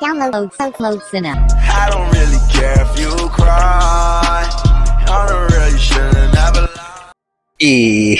Download so close enough. I don't really care if you cry. I don't really shouldn't have a lie. Y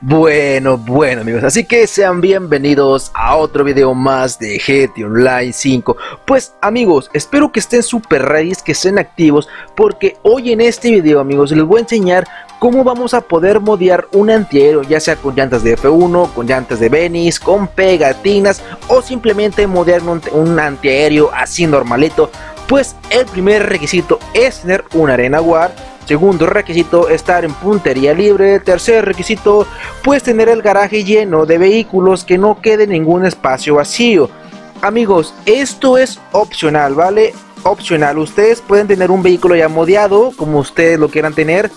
bueno amigos, así que sean bienvenidos a otro video más de GTA Online 5. Pues amigos, espero que estén super ready, que estén activos, porque hoy en este video amigos les voy a enseñar cómo vamos a poder modear un antiaéreo, ya sea con llantas de F1, con llantas de Venice, con pegatinas o simplemente modear un antiaéreo así normalito. Pues el primer requisito es tener una Arena War. Segundo requisito, estar en puntería libre. Tercer requisito, pues tener el garaje lleno de vehículos, que no quede ningún espacio vacío. Amigos, esto es opcional, ¿vale? Opcional, ustedes pueden tener un vehículo ya modeado, como ustedes lo quieran tener,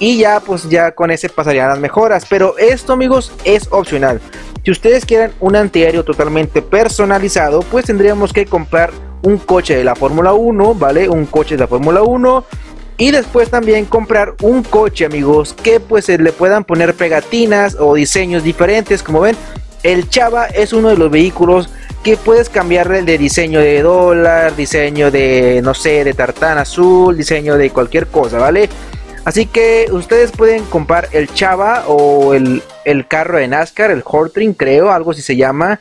y ya pues ya con ese pasarían las mejoras, pero esto amigos es opcional. Si ustedes quieren un antiaéreo totalmente personalizado, pues tendríamos que comprar un coche de la Fórmula 1, ¿vale? Un coche de la Fórmula 1. Y después también comprar un coche amigos que pues se le puedan poner pegatinas o diseños diferentes. Como ven, el Chava es uno de los vehículos que puedes cambiarle de diseño de dólar, diseño de no sé, de tartán azul, diseño de cualquier cosa, ¿vale? Así que ustedes pueden comprar el Chava o el carro de NASCAR, el Hotring creo, algo así se llama.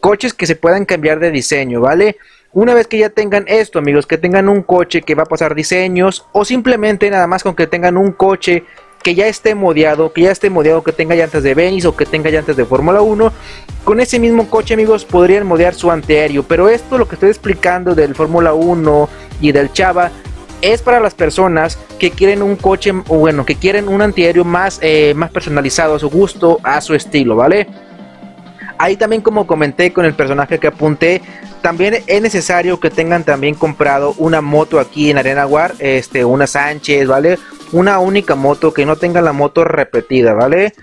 Coches que se puedan cambiar de diseño, ¿vale? Una vez que ya tengan esto amigos, que tengan un coche que va a pasar diseños, o simplemente nada más con que tengan un coche que ya esté modeado, que tenga llantas de Venice o que tenga llantas de Fórmula 1, con ese mismo coche amigos podrían modear su antiaéreo. Pero esto, lo que estoy explicando del Fórmula 1 y del Chava, es para las personas que quieren un coche, o bueno, que quieren un antiaéreo más, más personalizado a su gusto, a su estilo, ¿vale? Ahí también, como comenté con el personaje que apunté, también es necesario que tengan también comprado una moto aquí en Arena War, una Sánchez, ¿vale? Una única moto, que no tengan la moto repetida, ¿vale?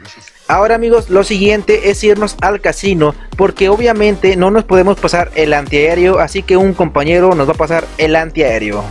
Ahora amigos, lo siguiente es irnos al casino, porque obviamente no nos podemos pasar el antiaéreo, así que un compañero nos va a pasar el antiaéreo.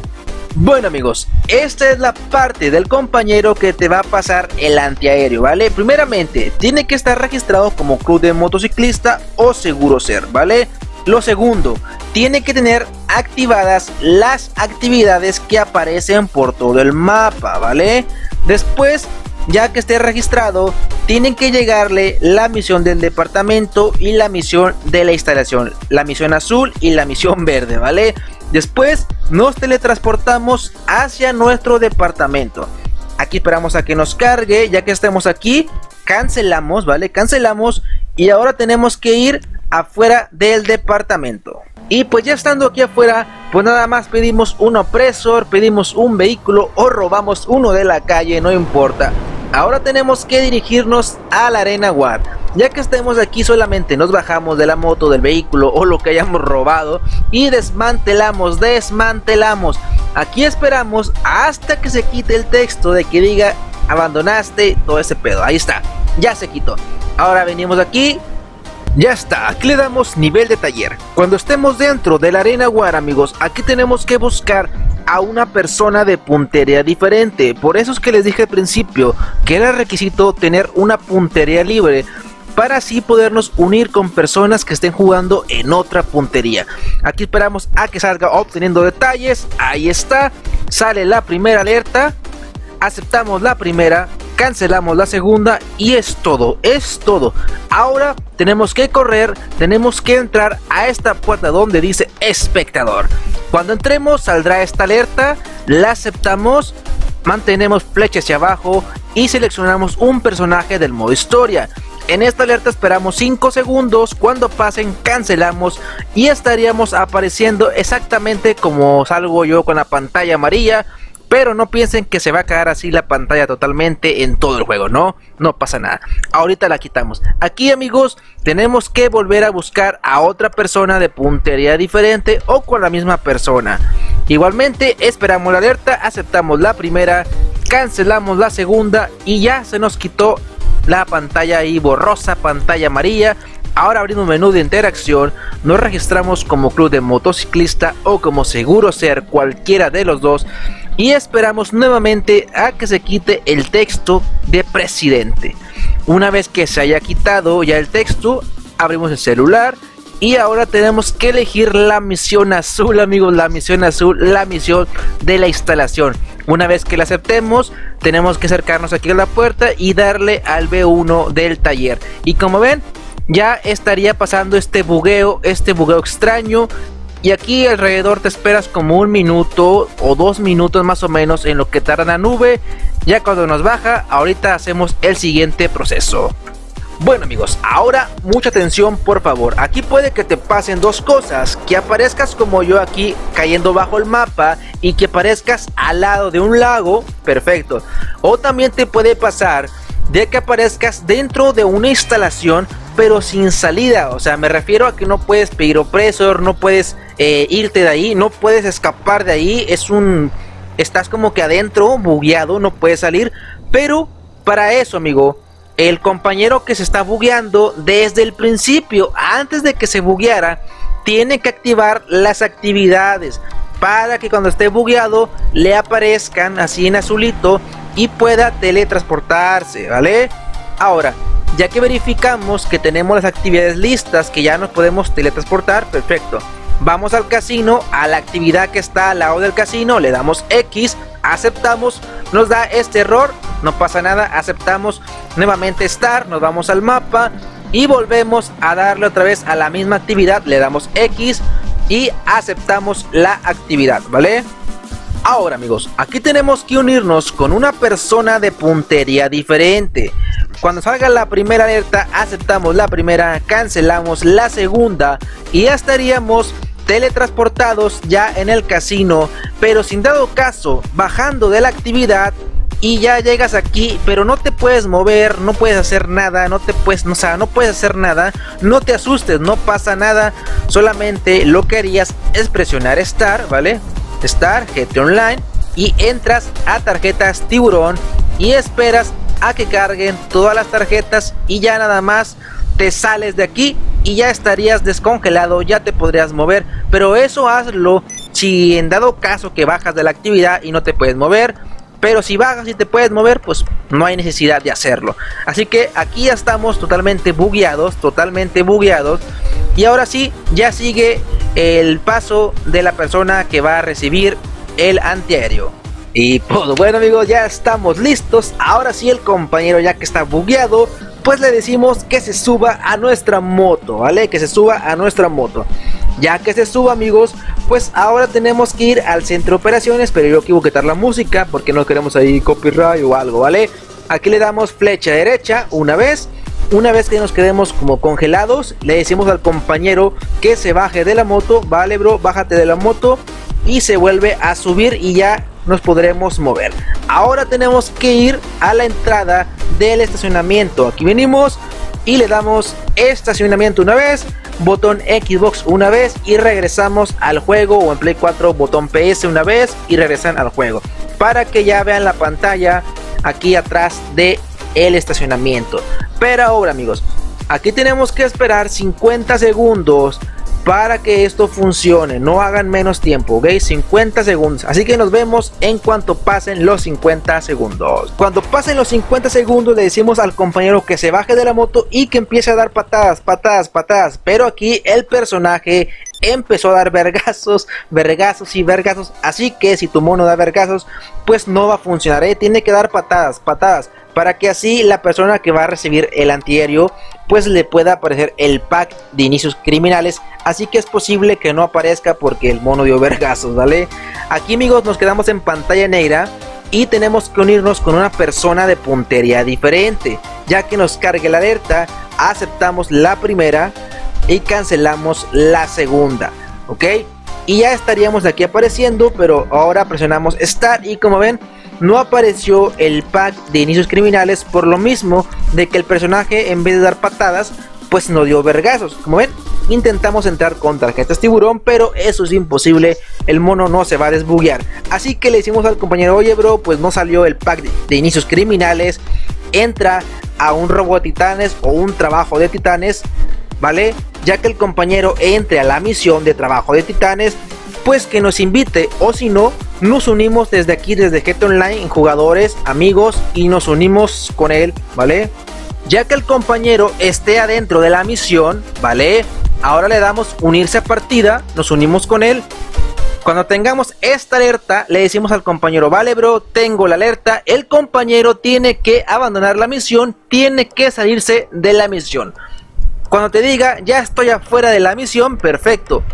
Bueno amigos, esta es la parte del compañero que te va a pasar el antiaéreo, ¿vale? Primeramente, tiene que estar registrado como club de motociclista o seguro ser, ¿vale? Lo segundo, tiene que tener activadas las actividades que aparecen por todo el mapa, ¿vale? Después, ya que esté registrado, tienen que llegarle la misión del departamento y la misión de la instalación, la misión azul y la misión verde, ¿vale? Después nos teletransportamos hacia nuestro departamento. Aquí esperamos a que nos cargue. Ya que estemos aquí, cancelamos, ¿vale? Cancelamos, y ahora tenemos que ir afuera del departamento. Y pues ya estando aquí afuera, pues nada más pedimos un opresor, pedimos un vehículo o robamos uno de la calle, no importa. Ahora tenemos que dirigirnos a la Arena War. Ya que estemos aquí, solamente nos bajamos de la moto, del vehículo o lo que hayamos robado, y desmantelamos. Aquí esperamos hasta que se quite el texto de que diga abandonaste, todo ese pedo. Ahí está, ya se quitó. Ahora venimos aquí, ya está, aquí le damos nivel de taller. Cuando estemos dentro de la Arena War amigos, aquí tenemos que buscar a una persona de puntería diferente. Por eso es que les dije al principio que era requisito tener una puntería libre, para así podernos unir con personas que estén jugando en otra puntería. Aquí esperamos a que salga obteniendo detalles. Ahí está, sale la primera alerta, aceptamos la primera, cancelamos la segunda, y es todo, es todo. Ahora tenemos que correr, tenemos que entrar a esta puerta donde dice espectador. Cuando entremos saldrá esta alerta, la aceptamos, mantenemos flecha hacia abajo y seleccionamos un personaje del modo historia. En esta alerta esperamos 5 segundos, cuando pasen cancelamos y estaríamos apareciendo exactamente como salgo yo, con la pantalla amarilla. Pero no piensen que se va a quedar así la pantalla totalmente en todo el juego, ¿no? No pasa nada. Ahorita la quitamos. Aquí, amigos, tenemos que volver a buscar a otra persona de puntería diferente o con la misma persona. Igualmente, esperamos la alerta, aceptamos la primera, cancelamos la segunda y ya se nos quitó la pantalla ahí borrosa, pantalla amarilla. Ahora abrimos menú de interacción, nos registramos como club de motociclista o como seguro ser, cualquiera de los dos. y esperamos nuevamente a que se quite el texto de presidente. Una vez que se haya quitado ya el texto, abrimos el celular y ahora tenemos que elegir la misión azul, amigos, la misión azul, la misión de la instalación. Una vez que la aceptemos, tenemos que acercarnos aquí a la puerta y darle al B1 del taller. Y como ven, ya estaría pasando este bugueo extraño. Y aquí alrededor te esperas como 1 minuto o 2 minutos más o menos en lo que tarda la nube. Ya cuando nos baja, ahorita hacemos el siguiente proceso. Bueno amigos, ahora mucha atención por favor. Aquí puede que te pasen dos cosas: que aparezcas como yo aquí cayendo bajo el mapa y que aparezcas al lado de un lago, perfecto. O también te puede pasar de que aparezcas dentro de una instalación pero sin salida. O sea, me refiero a que no puedes pedir Oppressor, no puedes irte de ahí, no puedes escapar de ahí. Estás como que adentro, bugueado, no puedes salir. Pero para eso, amigo, el compañero que se está bugueando desde el principio, antes de que se bugueara, tiene que activar las actividades para que cuando esté bugueado le aparezcan así en azulito y pueda teletransportarse, ¿vale? Ahora, ya que verificamos que tenemos las actividades listas, que ya nos podemos teletransportar, perfecto. Vamos al casino, a la actividad que está al lado del casino, le damos X, aceptamos, nos da este error, no pasa nada, aceptamos nuevamente Star, nos vamos al mapa y volvemos a darle otra vez a la misma actividad, le damos X y aceptamos la actividad, ¿vale? Ahora amigos, aquí tenemos que unirnos con una persona de puntería diferente. Cuando salga la primera alerta, aceptamos la primera, cancelamos la segunda y ya estaríamos teletransportados ya en el casino, pero sin dado caso, bajando de la actividad y ya llegas aquí, pero no te puedes mover, no puedes hacer nada, no te asustes, no pasa nada, solamente lo que harías es presionar Start, ¿vale? Star, GTA Online, y entras a tarjetas tiburón y esperas a que carguen todas las tarjetas y ya nada más te sales de aquí y ya estarías descongelado, ya te podrías mover, pero eso hazlo si en dado caso que bajas de la actividad y no te puedes mover, pero si bajas y te puedes mover, pues no hay necesidad de hacerlo. Así que aquí ya estamos totalmente bugueados y ahora sí, ya sigue el paso de la persona que va a recibir el antiaéreo. Y pues bueno amigos, ya estamos listos. Ahora sí, el compañero, ya que está bugueado, pues le decimos que se suba a nuestra moto, ¿vale? Que se suba a nuestra moto. Ya que se suba amigos, pues ahora tenemos que ir al centro de operaciones, pero yo quiero quitar la música porque no queremos ahí copyright o algo, ¿vale? Aquí le damos flecha derecha una vez. Una vez que nos quedemos como congelados, le decimos al compañero que se baje de la moto, vale bro, bájate de la moto, y se vuelve a subir y ya nos podremos mover. Ahora tenemos que ir a la entrada del estacionamiento, aquí venimos y le damos estacionamiento una vez, botón Xbox una vez y regresamos al juego, o en Play 4 botón PS una vez y regresan al juego, para que ya vean la pantalla aquí atrás de el estacionamiento. Pero ahora amigos, aquí tenemos que esperar 50 segundos para que esto funcione, no hagan menos tiempo, ok, 50 segundos, así que nos vemos en cuanto pasen los 50 segundos. Cuando pasen los 50 segundos le decimos al compañero que se baje de la moto y que empiece a dar patadas, pero aquí el personaje empezó a dar vergazos, así que si tu mono da vergazos, pues no va a funcionar, ¿eh? Tiene que dar patadas, para que así la persona que va a recibir el antiaéreo, pues le pueda aparecer el pack de inicios criminales. Así que es posible que no aparezca porque el mono dio vergazos, ¿vale? Aquí amigos nos quedamos en pantalla negra y tenemos que unirnos con una persona de puntería diferente. Ya que nos cargue la alerta, aceptamos la primera y cancelamos la segunda, ¿ok? Y ya estaríamos aquí apareciendo, pero ahora presionamos Start y como ven, no apareció el pack de inicios criminales por lo mismo de que el personaje, en vez de dar patadas, pues nos dio vergazos. Como ven, intentamos entrar con tarjetas tiburón, pero eso es imposible, el mono no se va a desbuguear. Así que le decimos al compañero, oye bro, pues no salió el pack de inicios criminales, entra a un robo de titanes o un trabajo de titanes, ¿vale? Ya que el compañero entre a la misión de trabajo de titanes, pues que nos invite, o si no, Nos unimos desde aquí, desde GTA Online, jugadores, amigos, y nos unimos con él, ¿vale? Ya que el compañero esté adentro de la misión, ¿vale? Ahora le damos unirse a partida, nos unimos con él. Cuando tengamos esta alerta, le decimos al compañero, vale bro, tengo la alerta, el compañero tiene que abandonar la misión, tiene que salirse de la misión. Cuando te diga, ya estoy afuera de la misión, perfecto.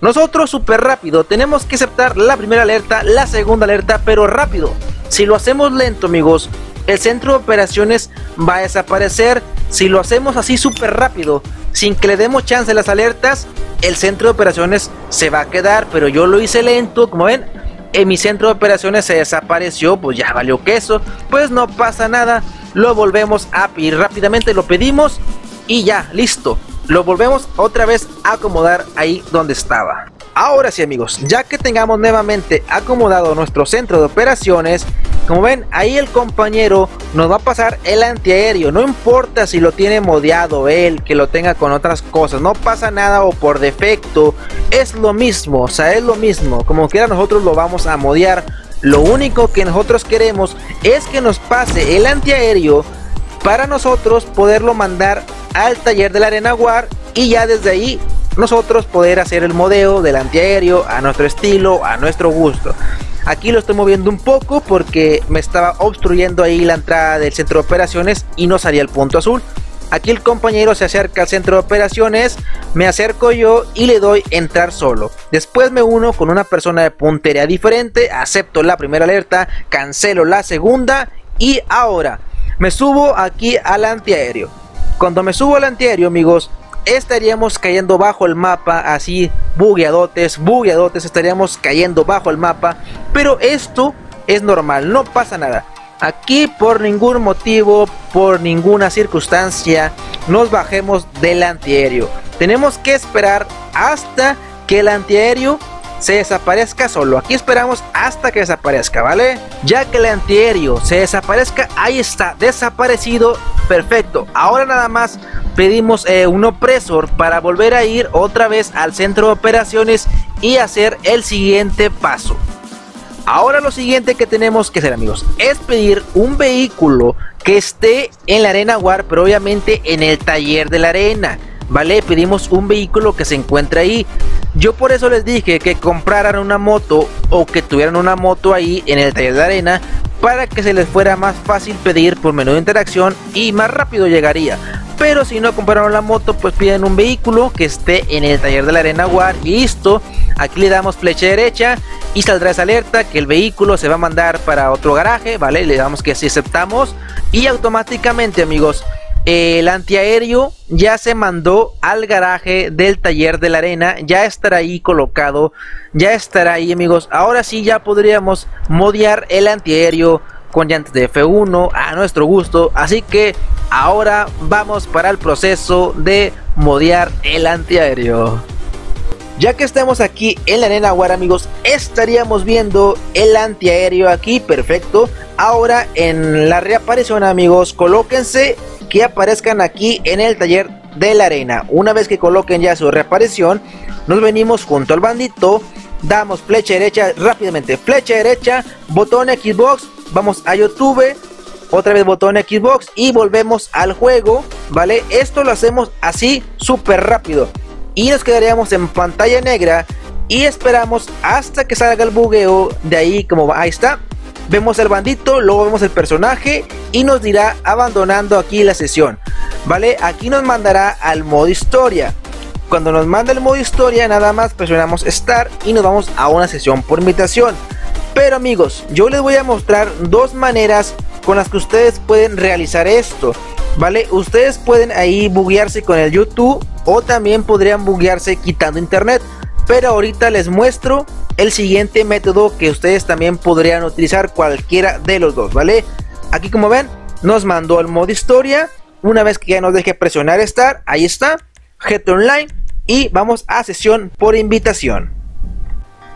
Nosotros súper rápido, tenemos que aceptar la primera alerta, la segunda alerta, pero rápido. Si lo hacemos lento, amigos, el centro de operaciones va a desaparecer. Si lo hacemos así súper rápido, sin que le demos chance a las alertas, el centro de operaciones se va a quedar. Pero yo lo hice lento, como ven, en mi centro de operaciones se desapareció, pues ya valió queso. Pues no pasa nada, lo volvemos a pedir rápidamente, lo pedimos y ya, listo. Lo volvemos otra vez a acomodar ahí donde estaba. Ahora sí, amigos, ya que tengamos nuevamente acomodado nuestro centro de operaciones, como ven, ahí el compañero nos va a pasar el antiaéreo. No importa si lo tiene modeado él, que lo tenga con otras cosas, no pasa nada, o por defecto, es lo mismo, o sea, es lo mismo. Como quiera nosotros lo vamos a modear. Lo único que nosotros queremos es que nos pase el antiaéreo para nosotros poderlo mandar al taller de la Arena War, y ya desde ahí nosotros poder hacer el modeo del antiaéreo a nuestro estilo, a nuestro gusto. Aquí lo estoy moviendo un poco porque me estaba obstruyendo ahí la entrada del centro de operaciones y no salía el punto azul. Aquí el compañero se acerca al centro de operaciones, me acerco yo y le doy entrar solo. Después me uno con una persona de puntería diferente, acepto la primera alerta, cancelo la segunda y ahora me subo aquí al antiaéreo. Cuando me subo al antiaéreo, amigos, estaríamos cayendo bajo el mapa, así bugueadotes, bugueadotes, estaríamos cayendo bajo el mapa. Pero esto es normal, no pasa nada. Aquí por ningún motivo, por ninguna circunstancia, nos bajemos del antiaéreo. Tenemos que esperar hasta que el antiaéreo se desaparezca solo. Aquí esperamos hasta que desaparezca, ¿vale? Ya que el antiaéreo se desaparezca, ahí está, desaparecido, perfecto. Ahora nada más pedimos un opresor para volver a ir otra vez al centro de operaciones y hacer el siguiente paso. Ahora lo siguiente que tenemos que hacer, amigos, es pedir un vehículo que esté en la Arena War, pero obviamente en el taller de la arena, ¿vale? Pedimos un vehículo que se encuentra ahí. Yo por eso les dije que compraran una moto o que tuvieran una moto ahí en el taller de arena, para que se les fuera más fácil pedir por menú de interacción y más rápido llegaría. Pero si no compraron la moto, pues piden un vehículo que esté en el taller de la Arena War. Listo, aquí le damos flecha derecha y saldrá esa alerta que el vehículo se va a mandar para otro garaje, ¿vale? Le damos que sí, aceptamos, y automáticamente, amigos, el antiaéreo ya se mandó al garaje del taller de la arena, ya estará ahí colocado, ya estará ahí, amigos. Ahora sí ya podríamos modear el antiaéreo con llantas de F1 a nuestro gusto, así que ahora vamos para el proceso de modear el antiaéreo. Ya que estamos aquí en la Arena War, amigos, estaríamos viendo el antiaéreo aquí, perfecto. Ahora en la reaparición, amigos, colóquense que aparezcan aquí en el taller de la arena. Una vez que coloquen ya su reaparición, nos venimos junto al bandito, damos flecha derecha rápidamente, flecha derecha, botón Xbox, vamos a YouTube, otra vez botón Xbox y volvemos al juego, ¿vale? Esto lo hacemos así súper rápido. Y nos quedaríamos en pantalla negra y esperamos hasta que salga el bugueo. De ahí, como ahí está, vemos el bandito, luego vemos el personaje y nos dirá abandonando aquí la sesión, ¿vale? Aquí nos mandará al modo historia. Cuando nos manda el modo historia, nada más presionamos Start y nos vamos a una sesión por invitación. Pero amigos, yo les voy a mostrar dos maneras con las que ustedes pueden realizar esto, ¿vale? Ustedes pueden ahí buguearse con el YouTube, o también podrían buguearse quitando internet, pero ahorita les muestro el siguiente método que ustedes también podrían utilizar, cualquiera de los dos, ¿vale? Aquí, como ven, nos mandó al modo historia. Una vez que ya nos deje presionar Start, ahí está, GTA Online, y vamos a sesión por invitación.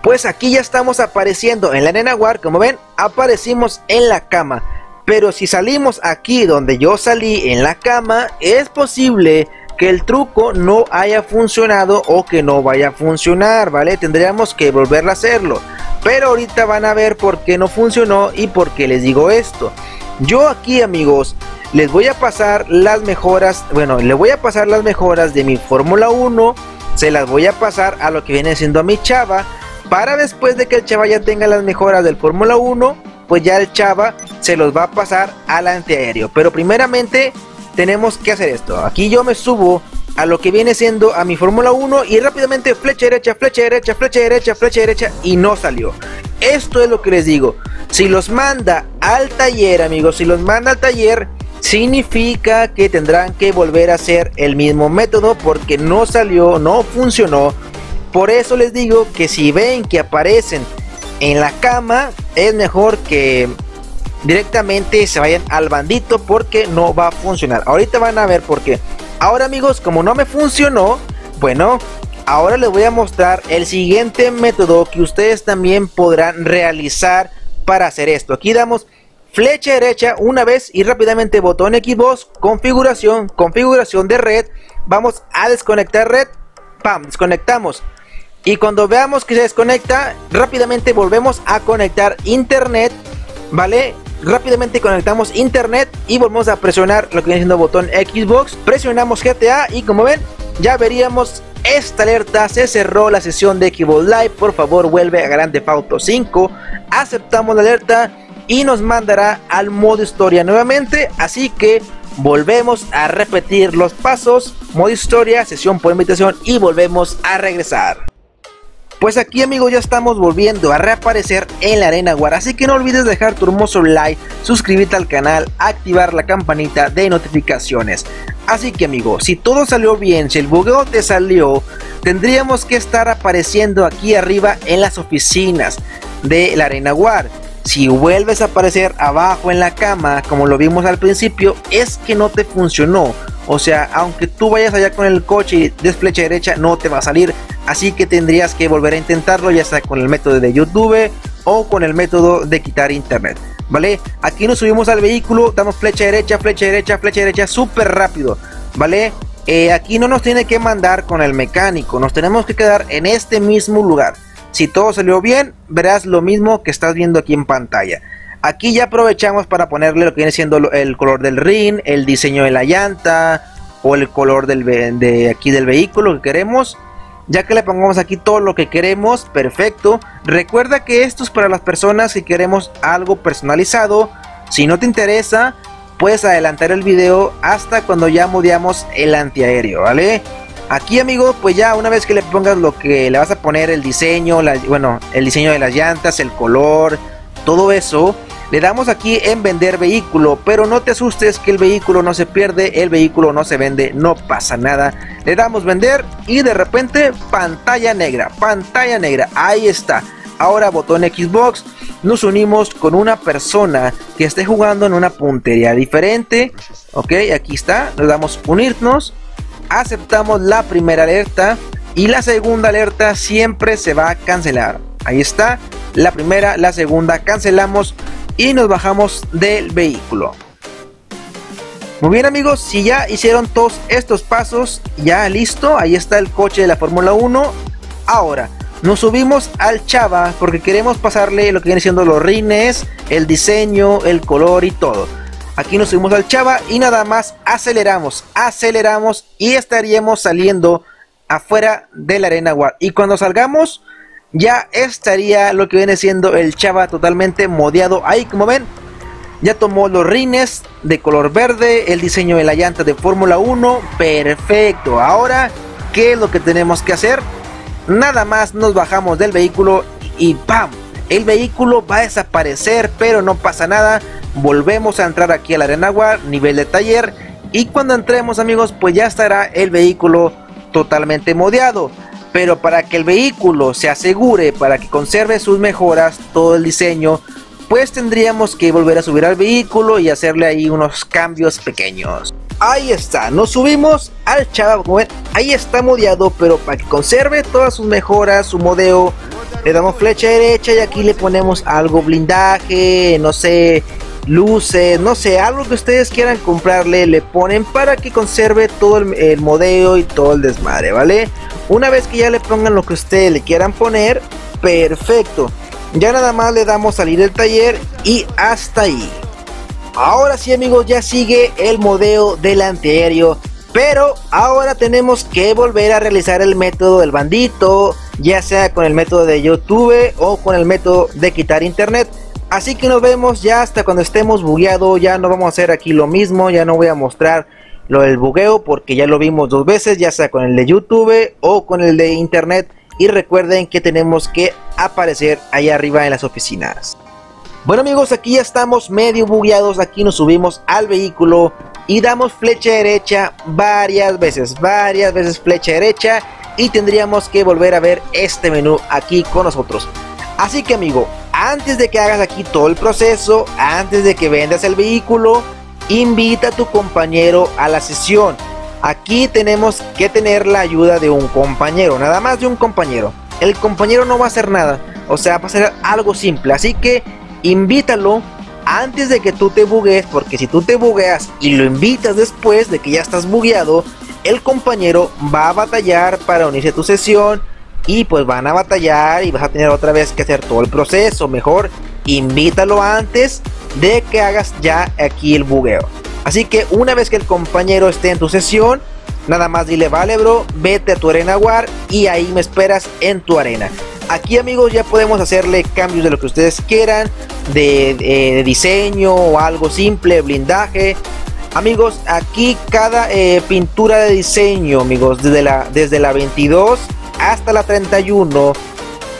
Pues aquí ya estamos apareciendo en la Arena War, como ven, aparecimos en la cama. Pero si salimos aquí donde yo salí en la cama, es posible que el truco no haya funcionado o que no vaya a funcionar, ¿vale? Tendríamos que volver a hacerlo. pero ahorita van a ver por qué no funcionó y por qué les digo esto. Yo aquí, amigos, les voy a pasar las mejoras, bueno, les voy a pasar las mejoras de mi Fórmula 1, se las voy a pasar a lo que viene siendo a mi Chava, para después de que el Chava ya tenga las mejoras del Fórmula 1, pues ya el Chava se los va a pasar al antiaéreo. Pero primeramente tenemos que hacer esto. Aquí yo me subo a lo que viene siendo a mi Fórmula 1 y rápidamente flecha derecha, flecha derecha, flecha derecha, flecha derecha, y no salió. Esto es lo que les digo, si los manda al taller, amigos, si los manda al taller, significa que tendrán que volver a hacer el mismo método porque no salió, no funcionó. Por eso les digo que si ven que aparecen en la cama, es mejor que directamente se vayan al bandito porque no va a funcionar. Ahorita van a ver por qué. Ahora, amigos, como no me funcionó, bueno, ahora les voy a mostrar el siguiente método que ustedes también podrán realizar para hacer esto. Aquí damos flecha derecha una vez y rápidamente botón Xbox, configuración, configuración de red, vamos a desconectar red, pam, desconectamos. Y cuando veamos que se desconecta, rápidamente volvemos a conectar internet, ¿vale? Rápidamente conectamos internet y volvemos a presionar lo que viene siendo botón Xbox, presionamos GTA y como ven, ya veríamos esta alerta: se cerró la sesión de Xbox Live, por favor vuelve a Grand Theft Auto 5, aceptamos la alerta y nos mandará al modo historia nuevamente, así que volvemos a repetir los pasos, modo historia, sesión por invitación y volvemos a regresar. Pues aquí, amigos, ya estamos volviendo a reaparecer en la Arena War, así que no olvides dejar tu hermoso like, suscribirte al canal, activar la campanita de notificaciones. Así que, amigos, si todo salió bien, si el bugueo te salió, tendríamos que estar apareciendo aquí arriba en las oficinas de la Arena War. Si vuelves a aparecer abajo en la cama, como lo vimos al principio, es que no te funcionó. O sea, aunque tú vayas allá con el coche y des flecha derecha, no te va a salir. Así que tendrías que volver a intentarlo, ya sea con el método de YouTube o con el método de quitar internet, ¿vale? Aquí nos subimos al vehículo, damos flecha derecha, flecha derecha, flecha derecha, súper rápido, ¿vale? Aquí no nos tiene que mandar con el mecánico, nos tenemos que quedar en este mismo lugar. Si todo salió bien, verás lo mismo que estás viendo aquí en pantalla. Aquí ya aprovechamos para ponerle lo que viene siendo el color del rin, el diseño de la llanta o el color del vehículo que queremos. Ya que le pongamos aquí todo lo que queremos, perfecto. Recuerda que esto es para las personas que queremos algo personalizado. Si no te interesa, puedes adelantar el video hasta cuando ya modeamos el antiaéreo, ¿vale? Aquí, amigo, pues ya una vez que le pongas lo que le vas a poner, el diseño, bueno, el diseño de las llantas, el color, todo eso, le damos aquí en vender vehículo, pero no te asustes que el vehículo no se pierde, el vehículo no se vende, no pasa nada. Le damos vender y de repente pantalla negra, pantalla negra, ahí está. Ahora botón Xbox, nos unimos con una persona que esté jugando en una puntería diferente. Ok, aquí está, le damos unirnos, aceptamos la primera alerta y la segunda alerta siempre se va a cancelar. Ahí está, la primera, la segunda, cancelamos y nos bajamos del vehículo. Muy bien, amigos, si ya hicieron todos estos pasos, ya listo, ahí está el coche de la Fórmula 1. Ahora nos subimos al Chava porque queremos pasarle lo que viene siendo los rines, el diseño, el color y todo. Aquí nos subimos al Chava y nada más aceleramos, aceleramos y estaríamos saliendo afuera de la Arena War. Y cuando salgamos, ya estaría lo que viene siendo el Chava totalmente modeado. Ahí, como ven, ya tomó los rines de color verde, el diseño de la llanta de Fórmula 1, perfecto. Ahora, ¿qué es lo que tenemos que hacer? Nada más nos bajamos del vehículo y ¡pam! El vehículo va a desaparecer, pero no pasa nada. Volvemos a entrar aquí a la Arena War, nivel de taller, y cuando entremos, amigos, pues ya estará el vehículo totalmente modeado. Pero para que el vehículo se asegure, para que conserve sus mejoras, todo el diseño, pues tendríamos que volver a subir al vehículo y hacerle ahí unos cambios pequeños. Ahí está, nos subimos al Chava, como ven, ahí está modeado, pero para que conserve todas sus mejoras, su modeo, le damos flecha derecha y aquí le ponemos algo, blindaje, no sé, luces, no sé, algo que ustedes quieran comprarle, le ponen para que conserve todo el modeo y todo el desmadre, ¿vale? Una vez que ya le pongan lo que ustedes le quieran poner, perfecto. Ya nada más le damos salir del taller y hasta ahí. Ahora sí, amigos, ya sigue el modelo delantero, pero ahora tenemos que volver a realizar el método del bandito, ya sea con el método de YouTube o con el método de quitar internet. Así que nos vemos ya hasta cuando estemos bugueado. Ya no vamos a hacer aquí lo mismo, ya no voy a mostrar lo del bugueo porque ya lo vimos dos veces, ya sea con el de YouTube o con el de internet. Y recuerden que tenemos que aparecer allá arriba en las oficinas. Bueno, amigos, aquí ya estamos medio bugueados. Aquí nos subimos al vehículo y damos flecha derecha varias veces flecha derecha, y tendríamos que volver a ver este menú aquí con nosotros. Así que, amigo, antes de que hagas aquí todo el proceso, antes de que vendas el vehículo, invita a tu compañero a la sesión. Aquí tenemos que tener la ayuda de un compañero, nada más de un compañero. El compañero no va a hacer nada, o sea, va a hacer algo simple. Así que invítalo antes de que tú te buguees, porque si tú te bugueas y lo invitas después de que ya estás bugueado, el compañero va a batallar para unirse a tu sesión y pues van a batallar y vas a tener otra vez que hacer todo el proceso. Mejor invítalo antes de que hagas ya aquí el bugueo. Así que una vez que el compañero esté en tu sesión, nada más dile: vale, bro, vete a tu Arena War y ahí me esperas en tu arena. Aquí, amigos, ya podemos hacerle cambios de lo que ustedes quieran, de diseño o algo simple, blindaje. Amigos, aquí cada pintura de diseño, amigos, desde la 22 hasta la 31,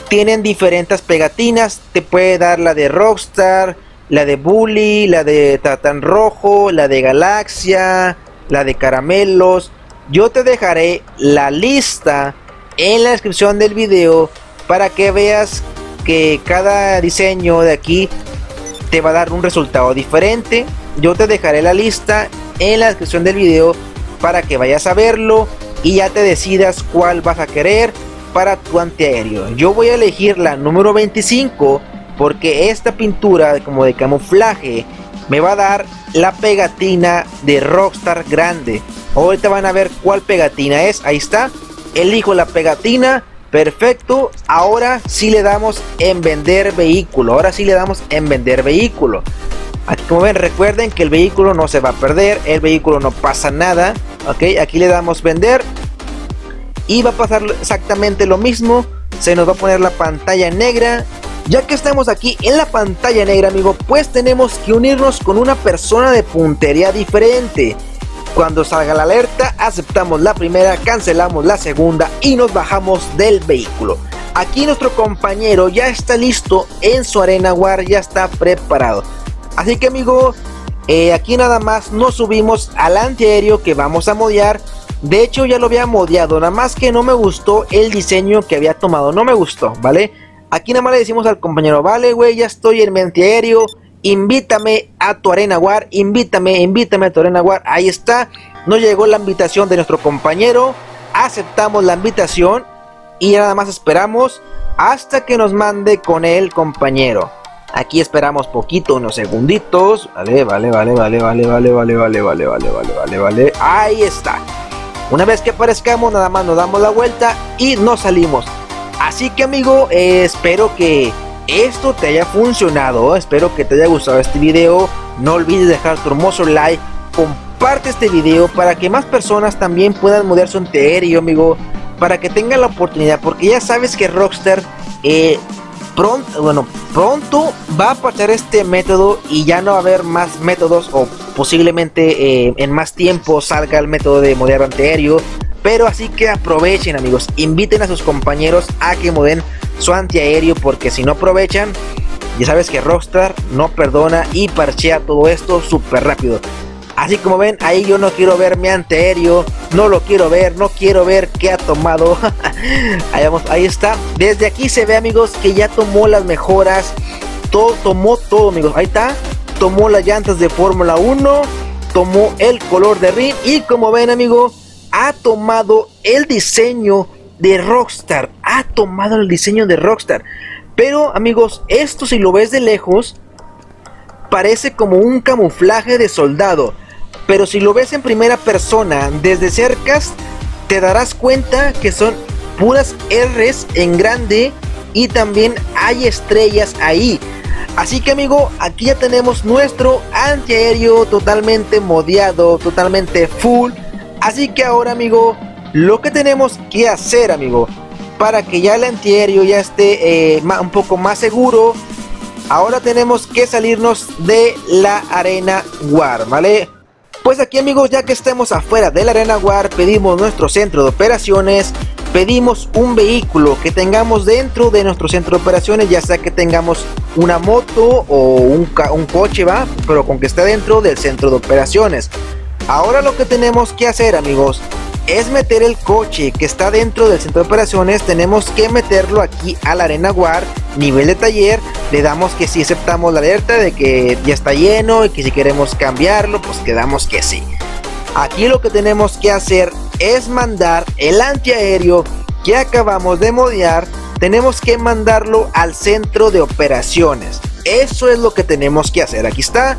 tienen diferentes pegatinas. Te puede dar la de Rockstar, la de Bully, la de Tatán Rojo, la de Galaxia, la de Caramelos. Yo te dejaré la lista en la descripción del video para que veas que cada diseño de aquí te va a dar un resultado diferente. Yo te dejaré la lista en la descripción del video para que vayas a verlo y ya te decidas cuál vas a querer para tu antiaéreo. Yo voy a elegir la número 25. Porque esta pintura como de camuflaje me va a dar la pegatina de Rockstar grande. Ahorita van a ver cuál pegatina es. Ahí está. Elijo la pegatina. Perfecto. Ahora sí le damos en vender vehículo. Aquí, como ven, recuerden que el vehículo no se va a perder. El vehículo no pasa nada. Ok, aquí le damos vender. Y va a pasar exactamente lo mismo. Se nos va a poner la pantalla negra. Ya que estamos aquí en la pantalla negra, amigo, pues tenemos que unirnos con una persona de puntería diferente. Cuando salga la alerta, aceptamos la primera, cancelamos la segunda y nos bajamos del vehículo. Aquí nuestro compañero ya está listo en su Arena War, ya está preparado. Así que, amigo, aquí nada más nos subimos al antiaéreo que vamos a modear. De hecho, ya lo había modeado, nada más que no me gustó el diseño que había tomado, no me gustó, ¿vale? Aquí nada más le decimos al compañero: vale, güey, ya estoy en mi antiaéreo, invítame a tu Arena War, invítame a tu Arena War. Ahí está, nos llegó la invitación de nuestro compañero, aceptamos la invitación y nada más esperamos hasta que nos mande con el compañero. Aquí esperamos poquito, unos segunditos. Vale. Ahí está. Una vez que aparezcamos, nada más nos damos la vuelta y nos salimos. Así que, amigo, espero que esto te haya funcionado, espero que te haya gustado este video. No olvides dejar tu hermoso like, comparte este video para que más personas también puedan modear su antiaéreo, amigo, para que tengan la oportunidad, porque ya sabes que Rockstar pronto va a pasar este método y ya no va a haber más métodos, o posiblemente en más tiempo salga el método de modear antiaéreo. Pero así que aprovechen, amigos, inviten a sus compañeros a que modeen su antiaéreo, porque si no aprovechan, ya sabes que Rockstar no perdona y parchea todo esto súper rápido. Así como ven, ahí yo no quiero ver mi antiaéreo, no lo quiero ver, no quiero ver qué ha tomado. Ahí vamos, ahí está. Desde aquí se ve, amigos, que ya tomó las mejoras, tomó todo, amigos. Ahí está, tomó las llantas de Fórmula 1, tomó el color de rim y, como ven, amigos, ha tomado el diseño de Rockstar. Pero, amigos, esto, si lo ves de lejos, parece como un camuflaje de soldado. Pero si lo ves en primera persona, desde cercas, te darás cuenta que son puras R's en grande y también hay estrellas ahí. Así que amigo, aquí ya tenemos nuestro antiaéreo totalmente modeado, totalmente full. Así que ahora amigo, lo que tenemos que hacer amigo, para que ya el antiaéreo ya esté un poco más seguro, ahora tenemos que salirnos de la Arena War, ¿vale? Pues aquí amigos, ya que estemos afuera de la Arena War, pedimos nuestro centro de operaciones, pedimos un vehículo que tengamos dentro de nuestro centro de operaciones, ya sea que tengamos una moto o un coche, va, pero con que esté dentro del centro de operaciones. Ahora lo que tenemos que hacer amigos, es meter el coche que está dentro del centro de operaciones, tenemos que meterlo aquí a la Arena War, nivel de taller, le damos que sí, aceptamos la alerta de que ya está lleno y que si queremos cambiarlo, pues quedamos que sí. Aquí lo que tenemos que hacer es mandar el antiaéreo que acabamos de modear, tenemos que mandarlo al centro de operaciones, eso es lo que tenemos que hacer, aquí está.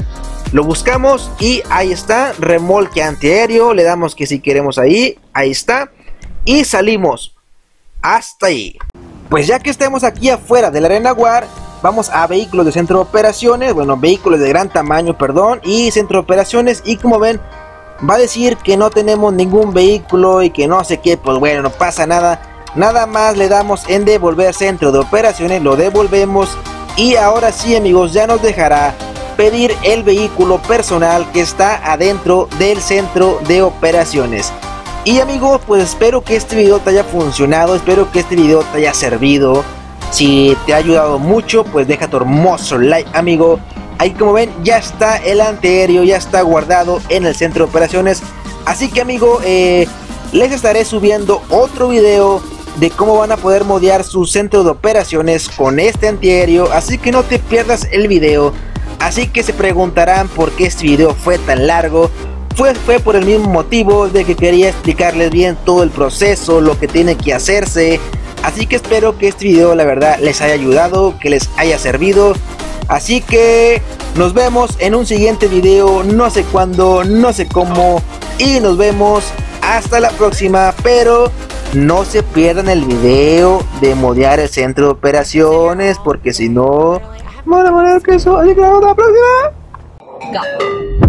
Lo buscamos y ahí está, remolque antiaéreo, le damos que si queremos ahí, ahí está. Y salimos hasta ahí. Pues ya que estemos aquí afuera de la Arena War, vamos a vehículos de centro de operaciones, bueno, vehículos de gran tamaño, perdón, y centro de operaciones. Y como ven, va a decir que no tenemos ningún vehículo y que no sé qué, pues bueno, no pasa nada. Nada más le damos en devolver centro de operaciones, lo devolvemos. Y ahora sí amigos, ya nos dejará pedir el vehículo personal que está adentro del centro de operaciones. Y amigos, pues espero que este video te haya funcionado, espero que este video te haya servido. Si te ha ayudado mucho, pues deja tu hermoso like amigo. Ahí como ven, ya está el antiaéreo, ya está guardado en el centro de operaciones. Así que amigo, les estaré subiendo otro video de cómo van a poder modear su centro de operaciones con este antiaéreo, así que no te pierdas el video. Así que se preguntarán por qué este video fue tan largo, pues fue por el mismo motivo de que quería explicarles bien todo el proceso, lo que tiene que hacerse. Así que espero que este video la verdad les haya ayudado, que les haya servido. Así que nos vemos en un siguiente video, no sé cuándo, no sé cómo, y nos vemos hasta la próxima, pero no se pierdan el video de modear el centro de operaciones, porque si no... Bueno, que eso, así que hasta la próxima. Go.